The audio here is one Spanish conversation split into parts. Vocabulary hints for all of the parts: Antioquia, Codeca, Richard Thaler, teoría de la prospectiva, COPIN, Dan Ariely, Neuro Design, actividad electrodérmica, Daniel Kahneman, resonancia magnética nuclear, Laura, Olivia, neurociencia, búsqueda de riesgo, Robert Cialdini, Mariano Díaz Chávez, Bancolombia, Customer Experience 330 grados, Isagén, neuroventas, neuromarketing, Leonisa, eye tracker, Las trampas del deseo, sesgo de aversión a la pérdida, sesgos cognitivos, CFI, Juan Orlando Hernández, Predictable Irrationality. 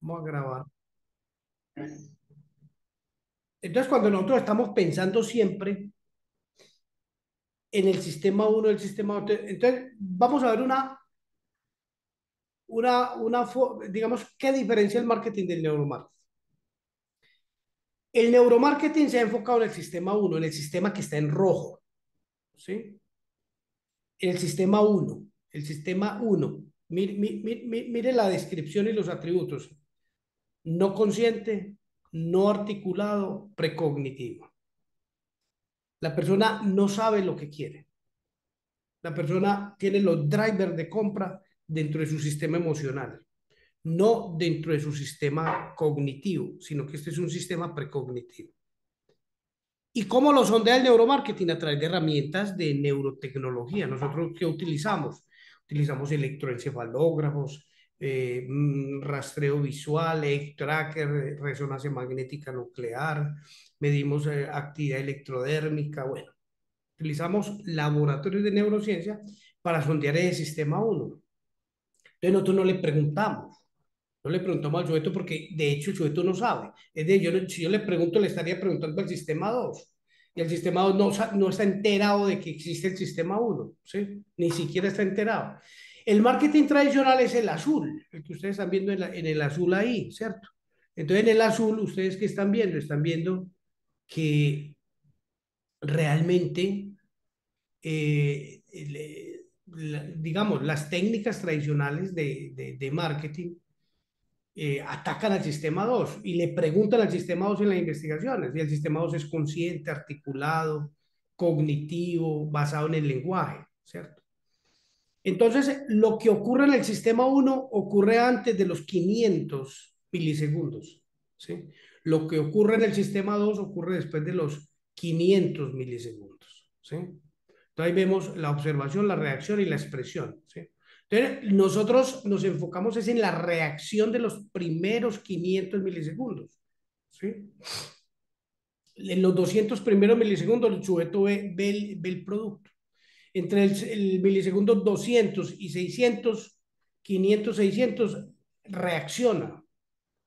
Vamos a grabar. Entonces, cuando nosotros estamos pensando siempre en el sistema 1, el sistema 2, entonces vamos a ver digamos, ¿qué diferencia el marketing del neuromarketing? El neuromarketing se ha enfocado en el sistema 1, en el sistema que está en rojo, ¿sí? El sistema 1, el sistema 1. Mire la descripción y los atributos. No consciente, no articulado, precognitivo. La persona no sabe lo que quiere. La persona tiene los drivers de compra dentro de su sistema emocional, no dentro de su sistema cognitivo, sino que este es un sistema precognitivo. ¿Y cómo lo sondea el neuromarketing? A través de herramientas de neurotecnología. ¿Nosotros qué utilizamos? Utilizamos electroencefalógrafos, rastreo visual, eye tracker, resonancia magnética nuclear, medimos actividad electrodérmica. Bueno, utilizamos laboratorios de neurociencia para sondear el sistema 1. Entonces nosotros no le preguntamos al sujeto porque de hecho el sujeto no sabe. Es decir, si yo le pregunto, le estaría preguntando al sistema 2. Y el sistema 2 no está enterado de que existe el sistema 1, ¿sí? Ni siquiera está enterado. El marketing tradicional es el azul, el que ustedes están viendo en el azul ahí, ¿cierto? Entonces en el azul, ¿ustedes qué están viendo? Están viendo que realmente, digamos, las técnicas tradicionales de marketing atacan al sistema 2 y le preguntan al sistema 2 en las investigaciones, y el sistema 2 es consciente, articulado, cognitivo, basado en el lenguaje, ¿cierto? Entonces lo que ocurre en el sistema 1 ocurre antes de los 500 milisegundos, ¿sí? Lo que ocurre en el sistema 2 ocurre después de los 500 milisegundos, ¿sí? Entonces ahí vemos la observación, la reacción y la expresión, ¿sí? Entonces nosotros nos enfocamos es en la reacción de los primeros 500 milisegundos, ¿sí? En los 200 primeros milisegundos el sujeto ve el producto. Entre el milisegundo 200 y 600, 500, 600, reacciona,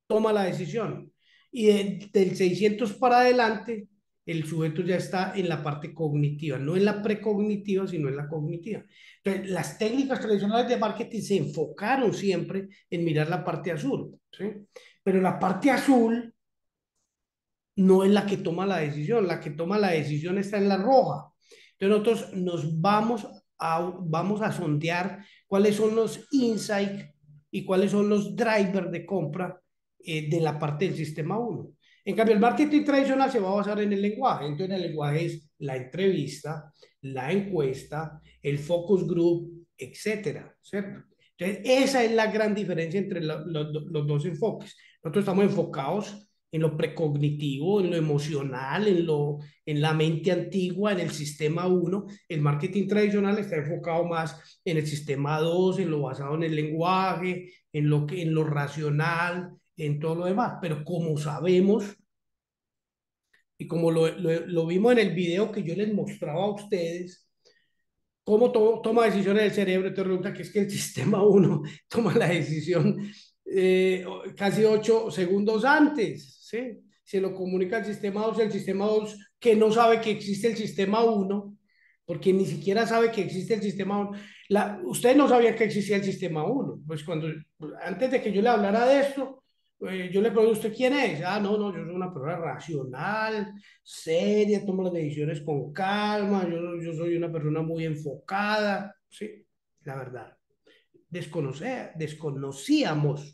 toma la decisión. Y del 600 para adelante el sujeto ya está en la parte cognitiva, no en la precognitiva, sino en la cognitiva. Entonces, las técnicas tradicionales de marketing se enfocaron siempre en mirar la parte azul, ¿sí? Pero la parte azul no es la que toma la decisión, la que toma la decisión está en la roja. Entonces, nosotros nos vamos a sondear cuáles son los insights y cuáles son los drivers de compra de la parte del sistema 1. En cambio, el marketing tradicional se va a basar en el lenguaje. Entonces, el lenguaje es la entrevista, la encuesta, el focus group, etcétera, ¿cierto? Entonces, esa es la gran diferencia entre los dos enfoques. Nosotros estamos enfocados en lo precognitivo, en lo emocional, en la mente antigua, en el sistema 1. El marketing tradicional está enfocado más en el sistema 2, en lo basado en el lenguaje, en lo racional, en todo lo demás. Pero como sabemos y como lo vimos en el video que yo les mostraba a ustedes, cómo toma decisiones el cerebro, te resulta que es que el sistema 1 toma la decisión casi 8 segundos antes, ¿sí? Se lo comunica al sistema 2, el sistema 2 que no sabe que existe el sistema 1, porque ni siquiera sabe que existe el sistema 1. Ustedes no sabían que existía el sistema 1, pues antes de que yo le hablara de esto, yo le pregunto, ¿usted quién es? Ah, no, yo soy una persona racional, seria, tomo las decisiones con calma, yo soy una persona muy enfocada, ¿sí? La verdad, desconocíamos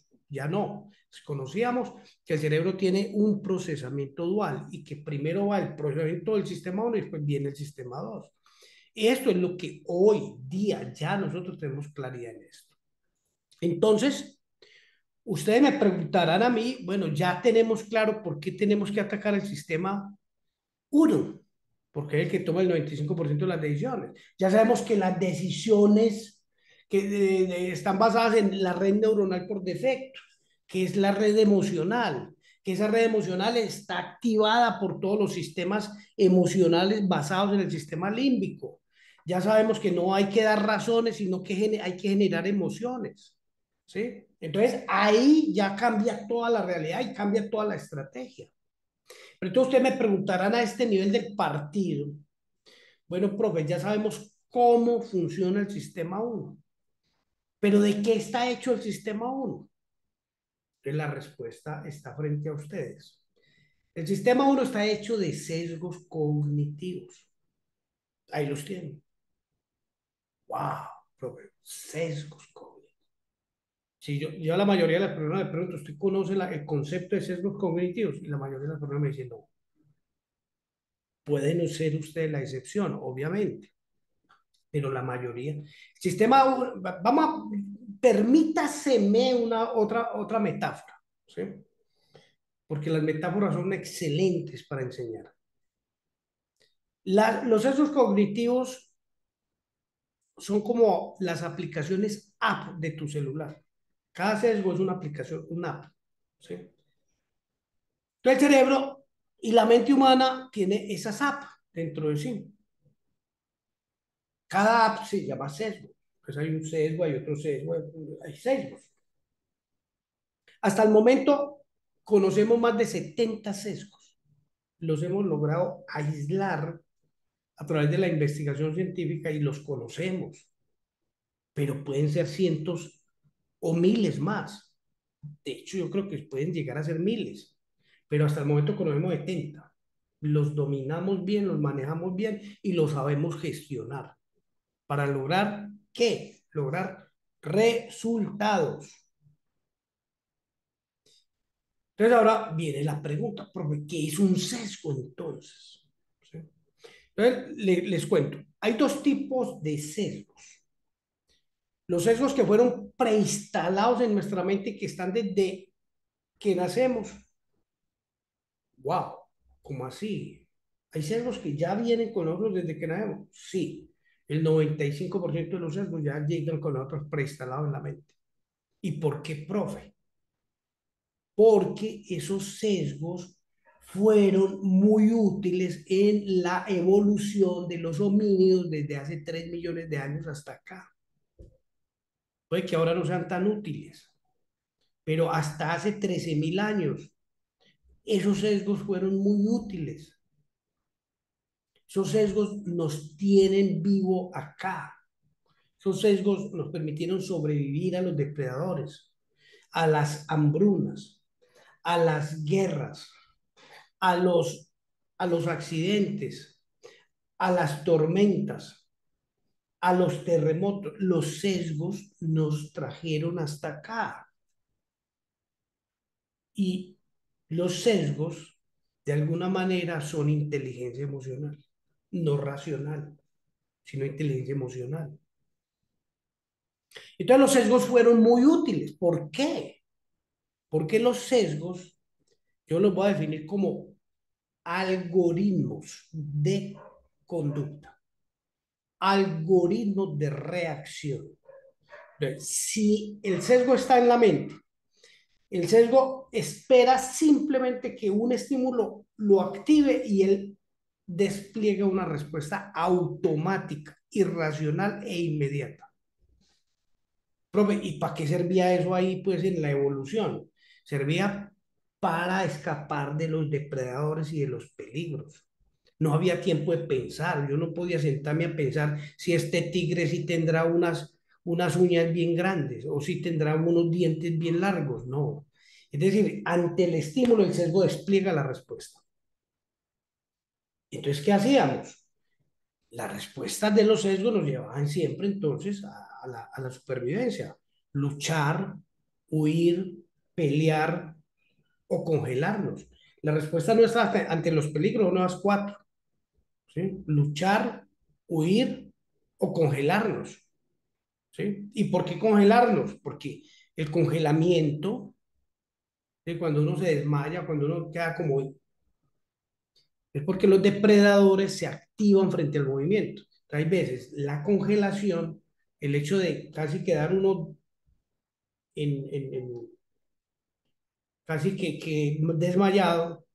que el cerebro tiene un procesamiento dual y que primero va el procesamiento del sistema 1 y después viene el sistema 2. Esto es lo que hoy día ya nosotros tenemos claridad en esto. Entonces, ustedes me preguntarán a mí, bueno, ya tenemos claro por qué tenemos que atacar el sistema 1, porque es el que toma el 95% de las decisiones. Ya sabemos que las decisiones que están basadas en la red neuronal por defecto, que es la red emocional, que esa red emocional está activada por todos los sistemas emocionales basados en el sistema límbico. Ya sabemos que no hay que dar razones, sino que hay que generar emociones, ¿sí? Entonces ahí ya cambia toda la realidad y cambia toda la estrategia. Pero entonces ustedes me preguntarán a este nivel del partido, bueno, profe, ya sabemos cómo funciona el sistema 1, pero ¿de qué está hecho el sistema 1? Entonces la respuesta está frente a ustedes. El sistema 1 está hecho de sesgos cognitivos. Ahí los tienen. ¡Wow! Profe, sesgos cognitivos. Si yo a la mayoría de las personas le pregunto, ¿usted conoce el concepto de sesgos cognitivos? Y la mayoría de las personas me dicen, no. Puede no ser usted la excepción, obviamente. Pero la mayoría. El sistema, permítaseme otra metáfora, ¿sí? Porque las metáforas son excelentes para enseñar. Los sesgos cognitivos son como las aplicaciones app de tu celular. Cada sesgo es una aplicación, una app, ¿sí? Entonces el cerebro y la mente humana tiene esas apps dentro de sí. Cada app se llama sesgo. Pues hay un sesgo, hay otro sesgo, hay sesgos. Hasta el momento conocemos más de 70 sesgos. Los hemos logrado aislar a través de la investigación científica y los conocemos. Pero pueden ser cientos o miles más. De hecho, yo creo que pueden llegar a ser miles. Pero hasta el momento conocemos 70. Los dominamos bien, los manejamos bien y los sabemos gestionar. ¿Para lograr qué? Lograr resultados. Entonces ahora viene la pregunta, profe, ¿qué es un sesgo entonces? ¿Sí? Entonces les cuento, hay dos tipos de sesgos. Los sesgos que fueron preinstalados en nuestra mente y que están desde que nacemos. ¡Wow! ¿Cómo así? ¿Hay sesgos que ya vienen con nosotros desde que nacemos? Sí. El 95% de los sesgos ya llegan con nosotros preinstalados en la mente. ¿Y por qué, profe? Porque esos sesgos fueron muy útiles en la evolución de los homínidos desde hace 3 millones de años hasta acá. Puede que ahora no sean tan útiles, pero hasta hace 13.000 años esos sesgos fueron muy útiles. Esos sesgos nos tienen vivo acá. Esos sesgos nos permitieron sobrevivir a los depredadores, a las hambrunas, a las guerras, a los accidentes, a las tormentas, a los terremotos. Los sesgos nos trajeron hasta acá. Y los sesgos, de alguna manera, son inteligencia emocional. No racional, sino inteligencia emocional. Entonces los sesgos fueron muy útiles. ¿Por qué? Porque los sesgos, yo los voy a definir como algoritmos de conducta, algoritmos de reacción. Entonces, si el sesgo está en la mente, el sesgo espera simplemente que un estímulo lo active y él despliega una respuesta automática, irracional e inmediata. Profe, ¿y para qué servía eso ahí, pues, en la evolución? Servía para escapar de los depredadores y de los peligros. No había tiempo de pensar. Yo no podía sentarme a pensar si este tigre sí tendrá unas uñas bien grandes o si tendrá unos dientes bien largos. No. Es decir, ante el estímulo, el sesgo despliega la respuesta. Entonces, ¿qué hacíamos? Las respuestas de los sesgos nos llevaban siempre entonces a la supervivencia. Luchar, huir, pelear o congelarnos. La respuesta nuestra ante los peligros son las 4. ¿Sí? Luchar, huir o congelarnos. ¿Sí? ¿Y por qué congelarnos? Porque el congelamiento, ¿sí? Cuando uno se desmaya, cuando uno queda como... Es porque los depredadores se activan frente al movimiento. Hay veces la congelación, el hecho de casi quedar uno casi que desmayado,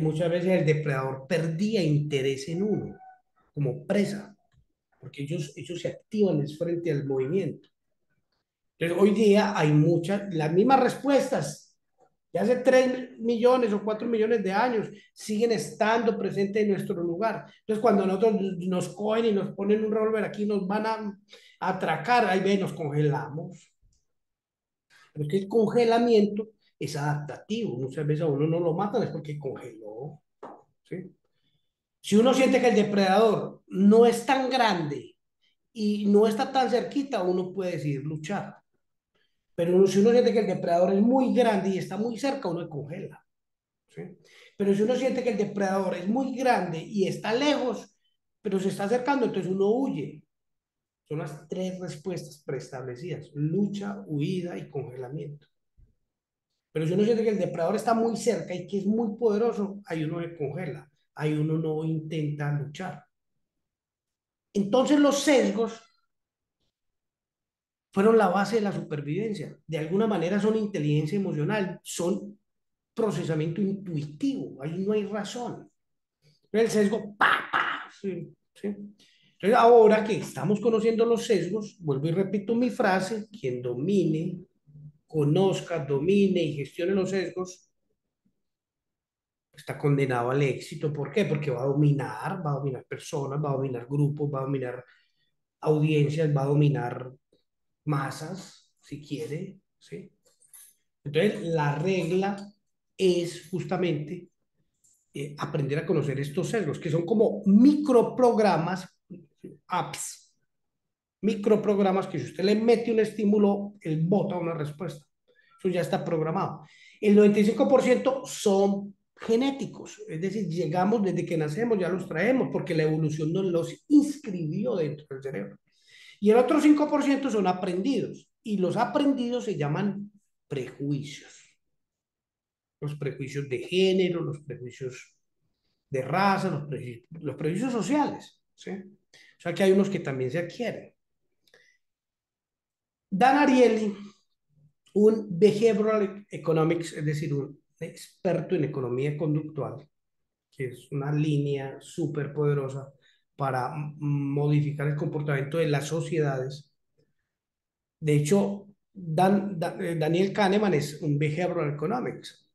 muchas veces el depredador perdía interés en uno como presa, porque ellos se activan frente al movimiento. Entonces, hoy día hay muchas, las mismas respuestas, de hace 3 millones o 4 millones de años, siguen estando presentes en nuestro lugar. Entonces, cuando nosotros nos cogen y nos ponen un revólver aquí, nos van a atracar, ahí ve, nos congelamos. Pero es que el congelamiento es adaptativo. Muchas veces a uno no lo matan, es porque congeló, ¿sí? Si uno siente que el depredador no es tan grande y no está tan cerquita, uno puede decidir luchar. Pero si uno siente que el depredador es muy grande y está muy cerca, uno congela, ¿sí? Pero si uno siente que el depredador es muy grande y está lejos, pero se está acercando, entonces uno huye. Son las 3 respuestas preestablecidas: lucha, huida y congelamiento. Pero si uno siente que el depredador está muy cerca y que es muy poderoso, ahí uno se congela, ahí uno no intenta luchar. Entonces los sesgos fueron la base de la supervivencia. De alguna manera son inteligencia emocional, son procesamiento intuitivo, ahí no hay razón. El sesgo, sí, sí. Entonces ahora que estamos conociendo los sesgos, vuelvo y repito mi frase: quien domine, conozca, domine y gestione los sesgos, está condenado al éxito. ¿Por qué? Porque va a dominar personas, va a dominar grupos, va a dominar audiencias, va a dominar masas, si quiere, ¿sí? Entonces, la regla es justamente aprender a conocer estos sesgos, que son como microprogramas, apps. Microprogramas que si usted le mete un estímulo, él bota una respuesta. Eso ya está programado. El 95% son genéticos, es decir, llegamos desde que nacemos, ya los traemos, porque la evolución nos los inscribió dentro del cerebro. Y el otro 5% son aprendidos, y los aprendidos se llaman prejuicios. Los prejuicios de género, los prejuicios de raza, los prejuicios sociales, ¿sí? O sea que hay unos que también se adquieren. Dan Ariely, un behavioral economics, es decir, un experto en economía conductual, que es una línea súper poderosa para modificar el comportamiento de las sociedades. De hecho, Daniel Kahneman es un behavioral economics.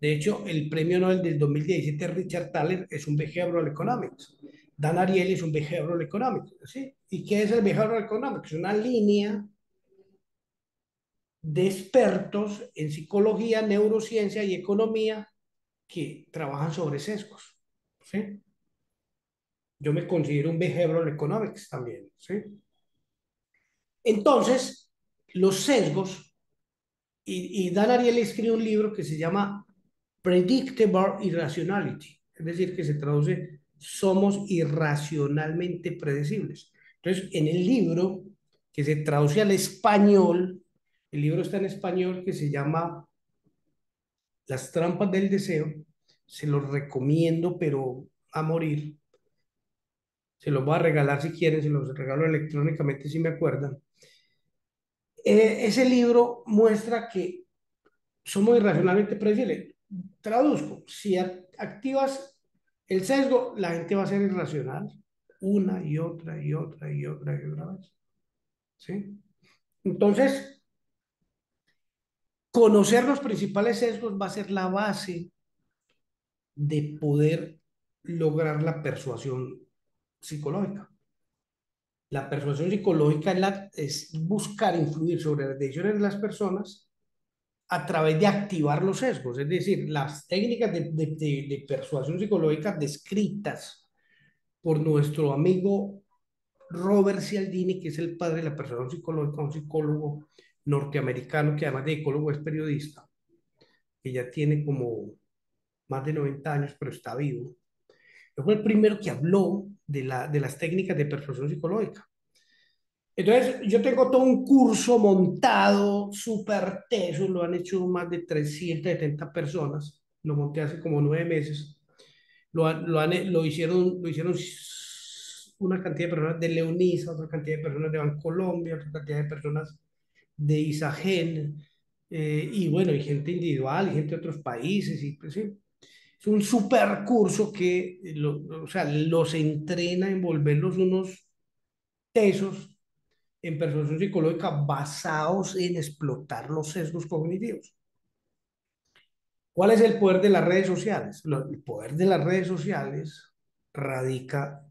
De hecho, el premio Nobel del 2017, Richard Thaler, es un behavioral economics. Dan Ariely es un behavioral economics, ¿sí? ¿Y qué es el behavioral economics? Es una línea de expertos en psicología, neurociencia y economía que trabajan sobre sesgos, ¿sí? Yo me considero un behavioral economics también, ¿sí? Entonces, los sesgos, y Dan Ariely escribe un libro que se llama Predictable Irrationality, es decir, que se traduce somos irracionalmente predecibles. Entonces, en el libro que se traduce al español, el libro está en español, que se llama Las trampas del deseo. Se los recomiendo, pero a morir. Se los voy a regalar si quieren, se los regalo electrónicamente si me acuerdan. Ese libro muestra que somos irracionalmente predecibles. Traduzco, si activas el sesgo, la gente va a ser irracional una y otra y otra y otra y otra vez, ¿sí? Entonces, conocer los principales sesgos va a ser la base de poder lograr la persuasión psicológica. La persuasión psicológica es buscar influir sobre las decisiones de las personas a través de activar los sesgos. Es decir, las técnicas de persuasión psicológica descritas por nuestro amigo Robert Cialdini, que es el padre de la persuasión psicológica, un psicólogo norteamericano que además de ecólogo es periodista, que ya tiene como más de 90 años, pero está vivo. Él fue el primero que habló de las técnicas de persuasión psicológica. Entonces, yo tengo todo un curso montado, súper teso, lo han hecho más de 370 personas, lo monté hace como 9 meses, lo hicieron una cantidad de personas de Leonisa, otra cantidad de personas de Bancolombia, otra cantidad de personas de Isagén, y bueno, y gente individual, y gente de otros países, y pues, sí. Es un super curso que los entrena en volverlos unos tesos en persuasión psicológica basados en explotar los sesgos cognitivos. ¿Cuál es el poder de las redes sociales? El poder de las redes sociales radica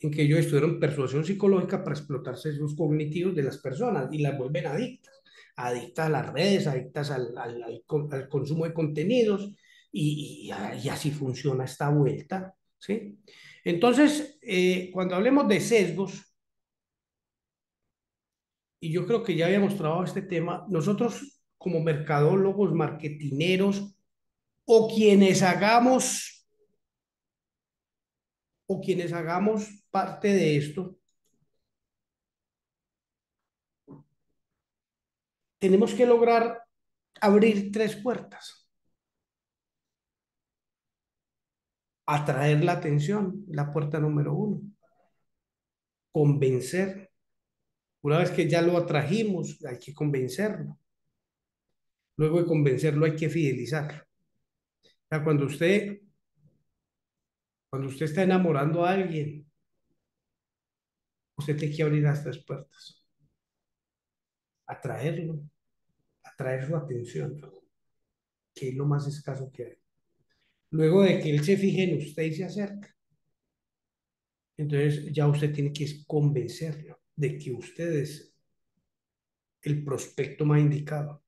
en que ellos estudiaron persuasión psicológica para explotar sesgos cognitivos de las personas y las vuelven adictas. Adictas a las redes, adictas al consumo de contenidos y así funciona esta vuelta, ¿sí? Entonces, cuando hablemos de sesgos, y yo creo que ya habíamos trabajado este tema, nosotros como mercadólogos, marketineros o quienes hagamos parte de esto, tenemos que lograr abrir tres puertas. Atraer la atención, la puerta número uno. Convencer. Una vez que ya lo atrajimos, hay que convencerlo. Luego de convencerlo, hay que fidelizarlo. O sea, cuando usted está enamorando a alguien, usted tiene que abrir las tres puertas. Atraerlo, atraer su atención, que es lo más escaso que hay. Luego de que él se fije en usted y se acerca, entonces ya usted tiene que convencerlo de que usted es el prospecto más indicado.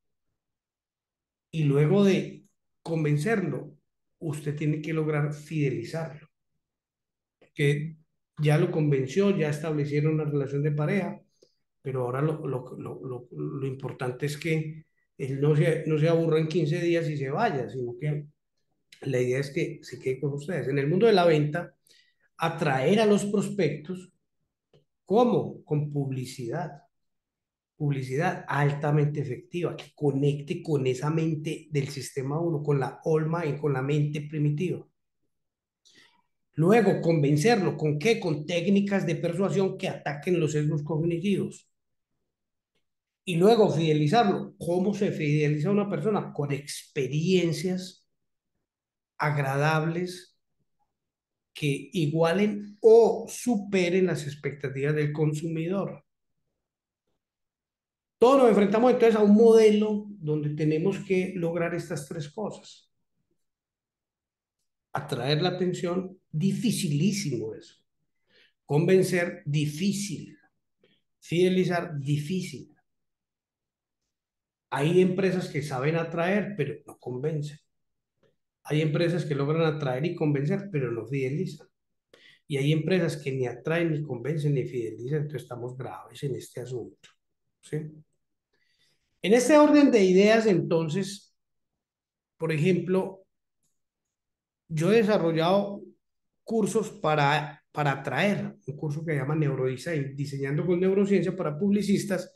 Y luego de convencerlo, usted tiene que lograr fidelizarlo. Porque ya lo convenció, ya establecieron una relación de pareja, pero ahora lo importante es que él no se aburra en 15 días y se vaya, sino que la idea es que se quede con ustedes. En el mundo de la venta, atraer a los prospectos, ¿cómo? Con publicidad. Publicidad altamente efectiva, que conecte con esa mente del sistema 1, con la alma y con la mente primitiva. Luego, convencerlo. ¿Con qué? Con técnicas de persuasión que ataquen los sesgos cognitivos. Y luego, fidelizarlo. ¿Cómo se fideliza una persona? Con experiencias agradables que igualen o superen las expectativas del consumidor. Todos nos enfrentamos entonces a un modelo donde tenemos que lograr estas tres cosas. Atraer la atención, dificilísimo eso. Convencer, difícil. Fidelizar, difícil. Hay empresas que saben atraer, pero no convencen. Hay empresas que logran atraer y convencer, pero no fidelizan. Y hay empresas que ni atraen, ni convencen, ni fidelizan. Entonces estamos graves en este asunto, ¿sí? En este orden de ideas, entonces, por ejemplo, yo he desarrollado cursos para atraer, un curso que se llama Neuro Design, diseñando con neurociencia para publicistas,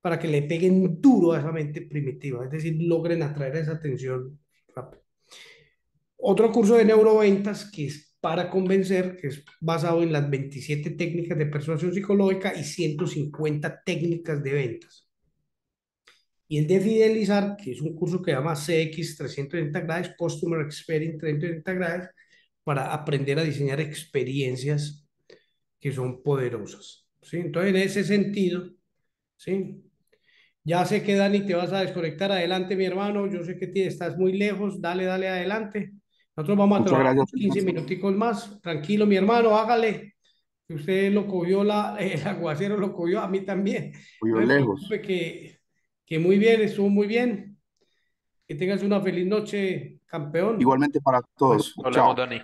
para que le peguen duro a esa mente primitiva, es decir, logren atraer esa atención rápido. Otro curso de neuroventas que es para convencer, que es basado en las 27 técnicas de persuasión psicológica y 150 técnicas de ventas. Y el de fidelizar, que es un curso que se llama CX 330 grados, Customer Experience 330 grados, para aprender a diseñar experiencias que son poderosas, ¿sí? Entonces, en ese sentido, ¿sí? Ya sé que, Dani, te vas a desconectar. Adelante, mi hermano. Yo sé que estás muy lejos. Dale, dale, adelante. Nosotros vamos a trabajar 15 minuticos más. Tranquilo, mi hermano, hágale. Que usted lo cogió, el aguacero lo cogió a mí también. Muy lejos. Que muy bien, estuvo muy bien. Que tengas una feliz noche, campeón. Igualmente para todos. Nos vemos, Dani.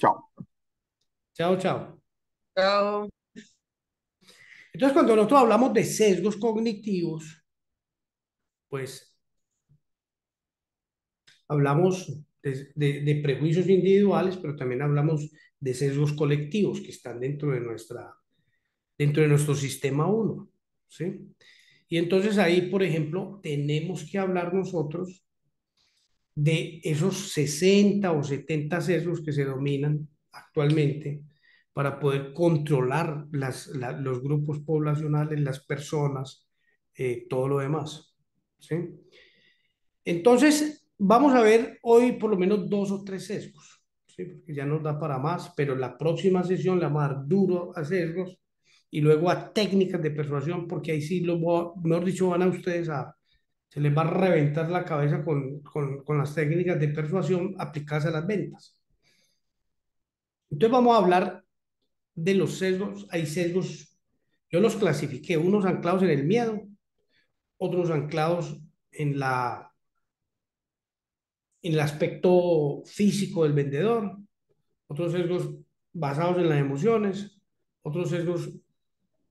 Chao. Chao, chao. Chao. Entonces, cuando nosotros hablamos de sesgos cognitivos, pues hablamos de prejuicios individuales, pero también hablamos de sesgos colectivos que están dentro de nuestro sistema 1, ¿sí? Y entonces ahí, por ejemplo, tenemos que hablar nosotros de esos 60 o 70 sesgos que se dominan actualmente para poder controlar los grupos poblacionales, las personas, todo lo demás, ¿sí? Entonces, vamos a ver hoy por lo menos 2 o 3 sesgos, ¿sí? Porque ya nos da para más, pero la próxima sesión la vamos a dar duro a sesgos. y luego a técnicas de persuasión, porque ahí sí, mejor dicho, van a ustedes se les va a reventar la cabeza con las técnicas de persuasión aplicadas a las ventas. Entonces vamos a hablar de los sesgos. Hay sesgos, yo los clasifiqué, unos anclados en el miedo, otros anclados en el aspecto físico del vendedor, otros sesgos basados en las emociones, otros sesgos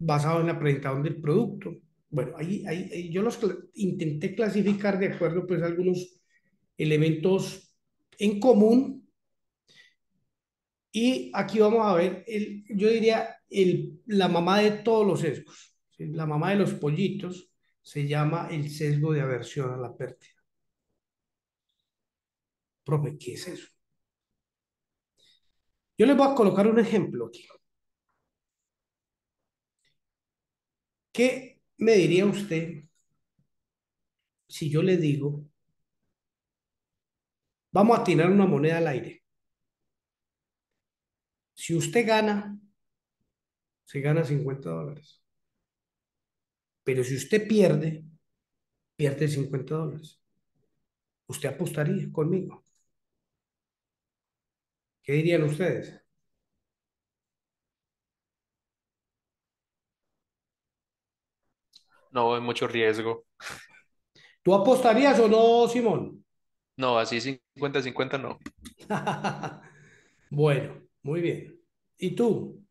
basados en la presentación del producto. Bueno, ahí yo los intenté clasificar de acuerdo pues a algunos elementos en común, y aquí vamos a ver, yo diría, la mamá de todos los sesgos, ¿sí? La mamá de los pollitos se llama el sesgo de aversión a la pérdida. Profe, ¿qué es eso? Yo les voy a colocar un ejemplo aquí. ¿Qué me diría usted si yo le digo, vamos a tirar una moneda al aire? Si usted gana, se gana $50. Pero si usted pierde, pierde $50. Usted apostaría conmigo. ¿Qué dirían ustedes? No, hay mucho riesgo. ¿Tú apostarías o no, Simón? No, así 50-50 no. Bueno, muy bien. ¿Y tú?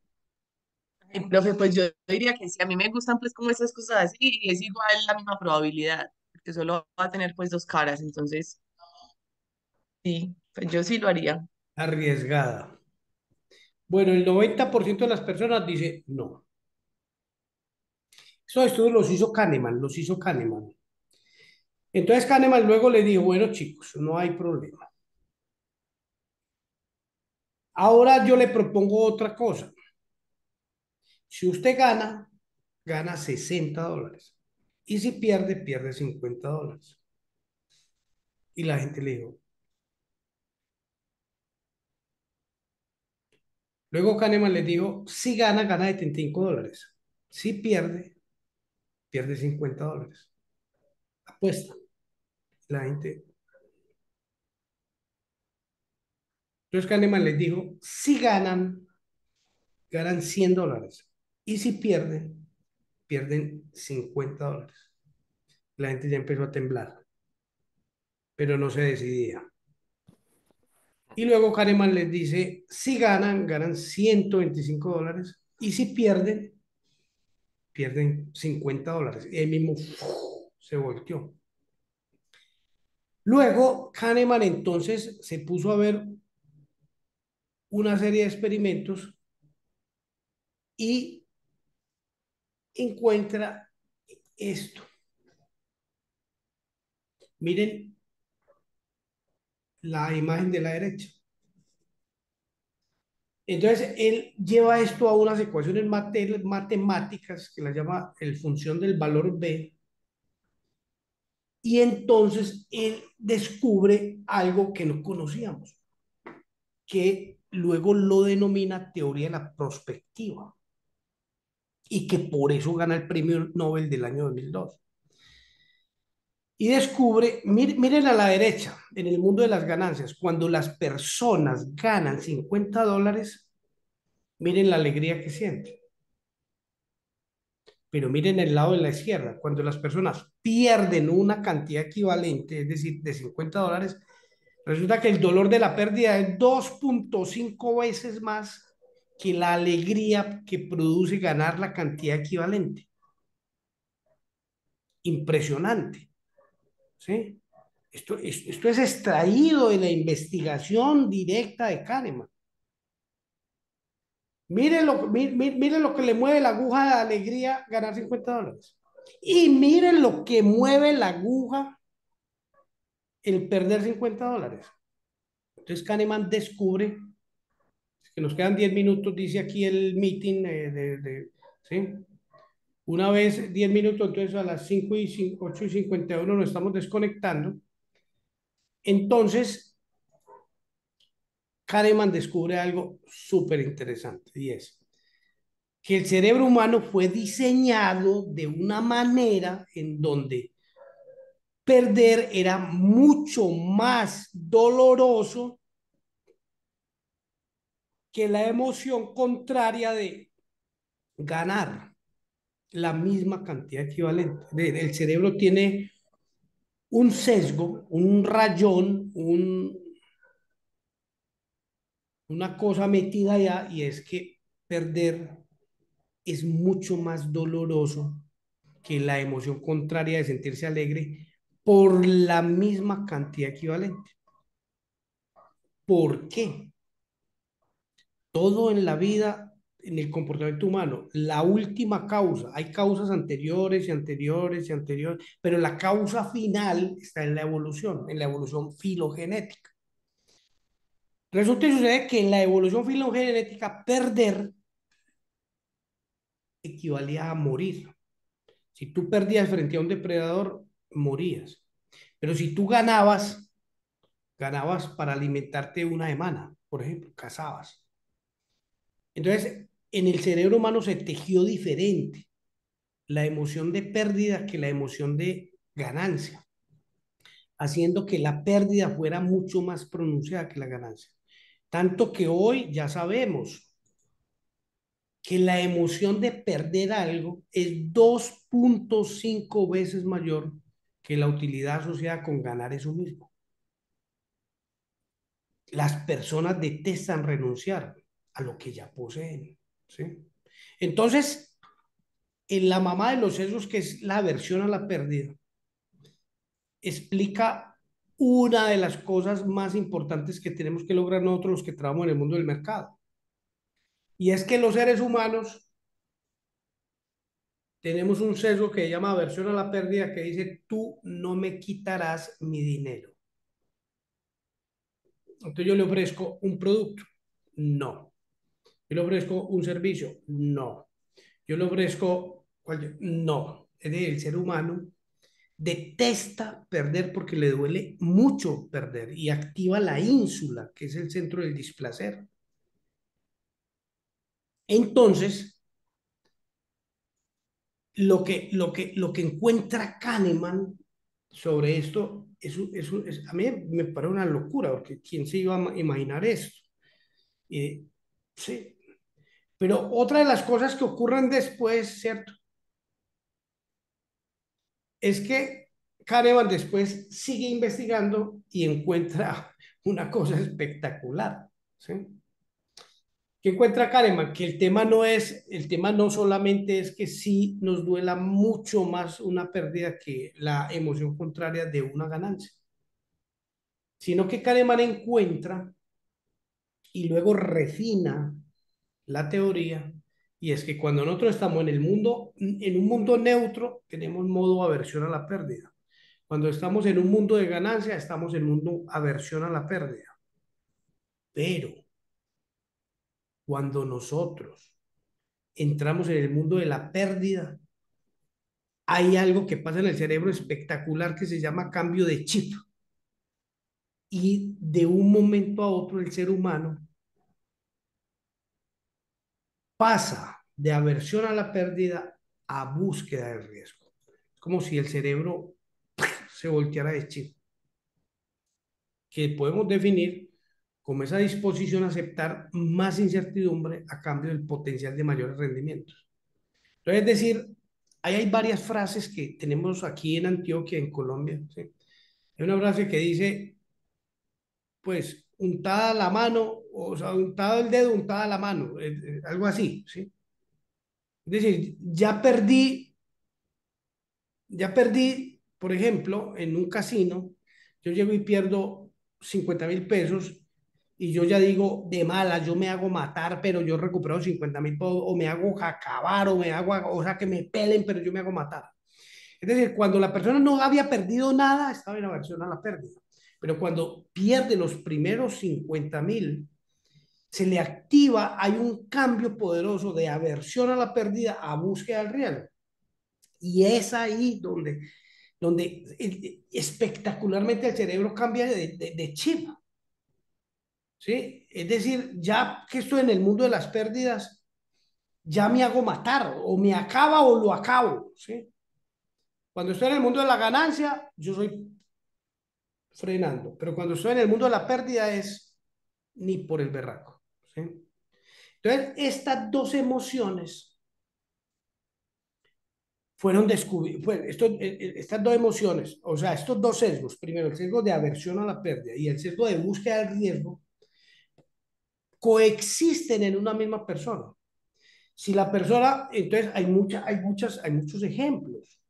Profe, pues yo diría que si a mí me gustan pues como esas cosas así, es igual la misma probabilidad, porque solo va a tener pues dos caras, entonces sí, pues yo sí lo haría. Arriesgada. Bueno, el 90% de las personas dice no. Esos estudios los hizo Kahneman. Entonces Kahneman luego le dijo, bueno chicos, no hay problema. Ahora yo le propongo otra cosa. Si usted gana, gana $60. Y si pierde, pierde $50. Y la gente le dijo. Luego Kahneman les dijo, si gana, gana $75. Si pierde, pierde $50. Apuesta. La gente. Entonces Kahneman les dijo, si ganan, ganan $100. Y si pierden, pierden $50. La gente ya empezó a temblar, pero no se decidía. Y luego Kahneman les dice, si ganan, ganan $125. Y si pierden, pierden $50. Y ahí mismo se volteó. Luego Kahneman entonces se puso a ver una serie de experimentos y encuentra esto. Miren la imagen de la derecha. Entonces él lleva esto a unas ecuaciones matemáticas que la llama el función del valor B, y entonces él descubre algo que no conocíamos, que luego lo denomina teoría de la prospectiva, y que por eso gana el premio Nobel del año 2002. Y descubre, miren a la derecha, en el mundo de las ganancias, cuando las personas ganan $50, miren la alegría que sienten. Pero miren el lado de la izquierda, cuando las personas pierden una cantidad equivalente, es decir, de $50, resulta que el dolor de la pérdida es 2.5 veces más que la alegría que produce ganar la cantidad equivalente. Impresionante. ¿Sí? Esto es extraído de la investigación directa de Kahneman. Miren lo que le mueve la aguja de alegría ganar $50. Y miren lo que mueve la aguja el perder $50. Entonces Kahneman descubre que nos quedan 10 minutos, dice aquí el meeting, ¿sí? Una vez 10 minutos, entonces a las 8:51 nos estamos desconectando. Entonces, Kahneman descubre algo súper interesante, y es, que el cerebro humano fue diseñado de una manera en donde perder era mucho más doloroso que la emoción contraria de ganar, la misma cantidad equivalente. El cerebro tiene un sesgo, un rayón, una cosa metida allá, y es que perder es mucho más doloroso que la emoción contraria de sentirse alegre por la misma cantidad equivalente. ¿Por qué? Todo en la vida, en el comportamiento humano, la última causa, hay causas anteriores y anteriores y anteriores, pero la causa final está en la evolución filogenética. Resulta y sucede que en la evolución filogenética perder equivalía a morir. Si tú perdías frente a un depredador, morías. Pero si tú ganabas, ganabas para alimentarte una semana, por ejemplo, cazabas. Entonces, en el cerebro humano se tejió diferente la emoción de pérdida que la emoción de ganancia, haciendo que la pérdida fuera mucho más pronunciada que la ganancia. Tanto que hoy ya sabemos que la emoción de perder algo es 2.5 veces mayor que la utilidad asociada con ganar eso mismo. Las personas detestan renunciar a lo que ya poseen, ¿sí? Entonces, en la mamá de los sesgos, que es la aversión a la pérdida, explica una de las cosas más importantes que tenemos que lograr nosotros los que trabajamos en el mundo del mercado. Y es que los seres humanos tenemos un sesgo que se llama aversión a la pérdida, que dice: tú no me quitarás mi dinero. Entonces yo le ofrezco un producto, no. Yo le ofrezco un servicio, no. Yo le ofrezco, no. Es decir, el ser humano detesta perder porque le duele mucho perder y activa la ínsula, que es el centro del displacer. Entonces, lo que encuentra Kahneman sobre esto, a mí me parece una locura, porque ¿quién se iba a imaginar esto? Sí. Pero otra de las cosas que ocurren después, ¿cierto?, es que Kahneman después sigue investigando y encuentra una cosa espectacular, ¿sí? ¿Qué encuentra Kahneman? Que el tema no solamente es que sí nos duela mucho más una pérdida que la emoción contraria de una ganancia, sino que Kahneman encuentra y luego refina la teoría, y es que cuando nosotros estamos en el mundo, en un mundo neutro, tenemos modo aversión a la pérdida. Cuando estamos en un mundo de ganancia, estamos en un mundo aversión a la pérdida. Pero cuando nosotros entramos en el mundo de la pérdida, hay algo que pasa en el cerebro espectacular que se llama cambio de chip. Y de un momento a otro el ser humano pasa de aversión a la pérdida a búsqueda de riesgo. Es como si el cerebro se volteara de chip, que podemos definir como esa disposición a aceptar más incertidumbre a cambio del potencial de mayores rendimientos. Entonces, es decir, ahí hay varias frases que tenemos aquí en Antioquia, en Colombia, ¿sí? Hay una frase que dice, pues, untada la mano, o sea, untado el dedo, untada la mano, algo así, ¿sí? Es decir, ya perdí, por ejemplo, en un casino, yo llego y pierdo 50.000 pesos, y yo ya digo, de mala, yo me hago matar, pero yo recupero 50.000 pesos, o me hago acabar, o me hago, o sea, que me pelen, pero yo me hago matar. Es decir, cuando la persona no había perdido nada, estaba en aversión a la pérdida. Pero cuando pierde los primeros 50.000, se le activa, hay un cambio poderoso de aversión a la pérdida a búsqueda del riesgo. Y es ahí donde espectacularmente el cerebro cambia de chip. ¿Sí? Es decir, ya que estoy en el mundo de las pérdidas, ya me hago matar, o me acaba o lo acabo, ¿sí? Cuando estoy en el mundo de la ganancia, yo soy frenando, pero cuando estoy en el mundo de la pérdida es ni por el berraco, ¿sí? Entonces, estas dos emociones fueron descubiertas, estas dos emociones, o sea, estos dos sesgos, primero el sesgo de aversión a la pérdida y el sesgo de búsqueda del riesgo, coexisten en una misma persona. Si la persona, entonces hay muchos ejemplos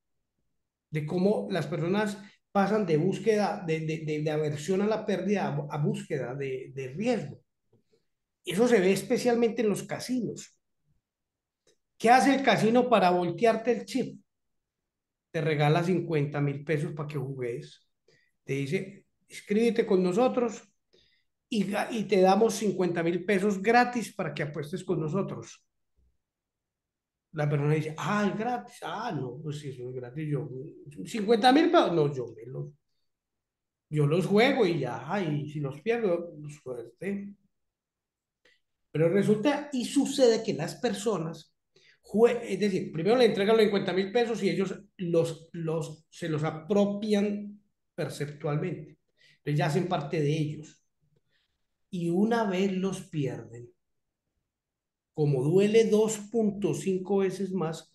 de cómo las personas pasan de búsqueda, de aversión a la pérdida a búsqueda de riesgo. Eso se ve especialmente en los casinos. ¿Qué hace el casino para voltearte el chip? Te regala 50.000 pesos para que jugues. Te dice, inscríbete con nosotros y te damos 50.000 pesos gratis para que apuestes con nosotros. La persona dice, ah, es gratis. Ah, no, pues si eso es gratis, yo 50.000 pesos, no, yo los juego y ya, y si los pierdo, suerte. Pero resulta y sucede que las personas, es decir, primero le entregan los 50.000 pesos y ellos se los apropian perceptualmente. Entonces ya hacen parte de ellos. Y una vez los pierden, como duele 2.5 veces más,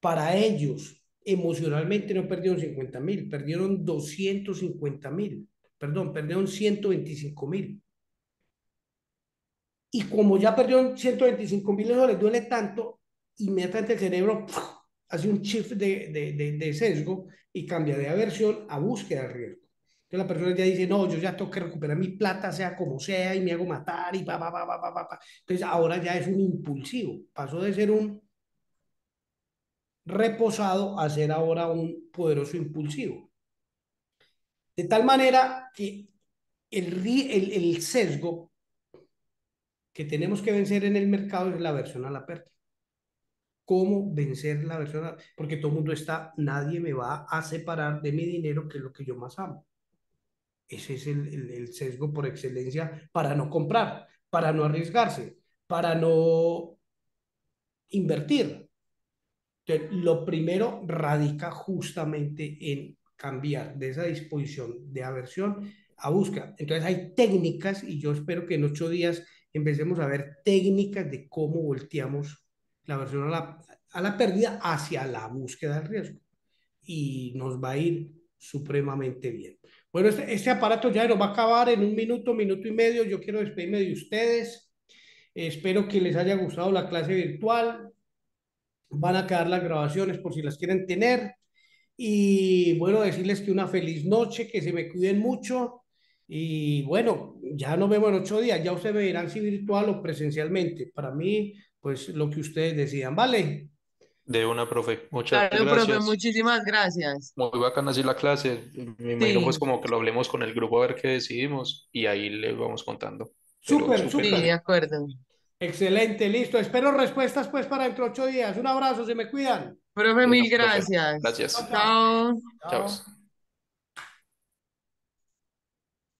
para ellos emocionalmente no perdieron 50.000, perdieron 250.000, perdón, perdieron 125.000. Y como ya perdieron 125.000, eso les duele tanto, inmediatamente el cerebro hace un shift de sesgo y cambia de aversión a búsqueda de riesgo. Entonces la persona ya dice, no, yo ya tengo que recuperar mi plata, sea como sea, y me hago matar, y va. Entonces ahora ya es un impulsivo. Pasó de ser un reposado a ser ahora un poderoso impulsivo. De tal manera que el sesgo que tenemos que vencer en el mercado es la aversión a la pérdida. ¿Cómo vencer la aversión a la pérdida? Porque todo el mundo está, nadie me va a separar de mi dinero, que es lo que yo más amo. Ese es el sesgo por excelencia para no comprar, para no arriesgarse, para no invertir. Entonces, lo primero radica justamente en cambiar de esa disposición de aversión a búsqueda. Entonces, hay técnicas, y yo espero que en 8 días empecemos a ver técnicas de cómo volteamos la aversión a la pérdida hacia la búsqueda del riesgo. Y nos va a ir supremamente bien. Bueno, este aparato ya nos va a acabar en un minuto, minuto y medio. Yo quiero despedirme de ustedes. Espero que les haya gustado la clase virtual. Van a quedar las grabaciones por si las quieren tener. Y bueno, decirles que una feliz noche, que se me cuiden mucho. Y bueno, ya nos vemos en 8 días. Ya ustedes me dirán si virtual o presencialmente. Para mí, pues lo que ustedes decidan, ¿vale? De una, profe. Muchas gracias. Profe, muchísimas gracias. Muy bacana así la clase. Me imagino pues como que lo hablemos con el grupo a ver qué decidimos y ahí les vamos contando. Súper. Sí, de acuerdo. Excelente, listo. Espero respuestas pues para dentro de 8 días. Un abrazo, se me cuidan. Profe, mil gracias. Gracias. Chao.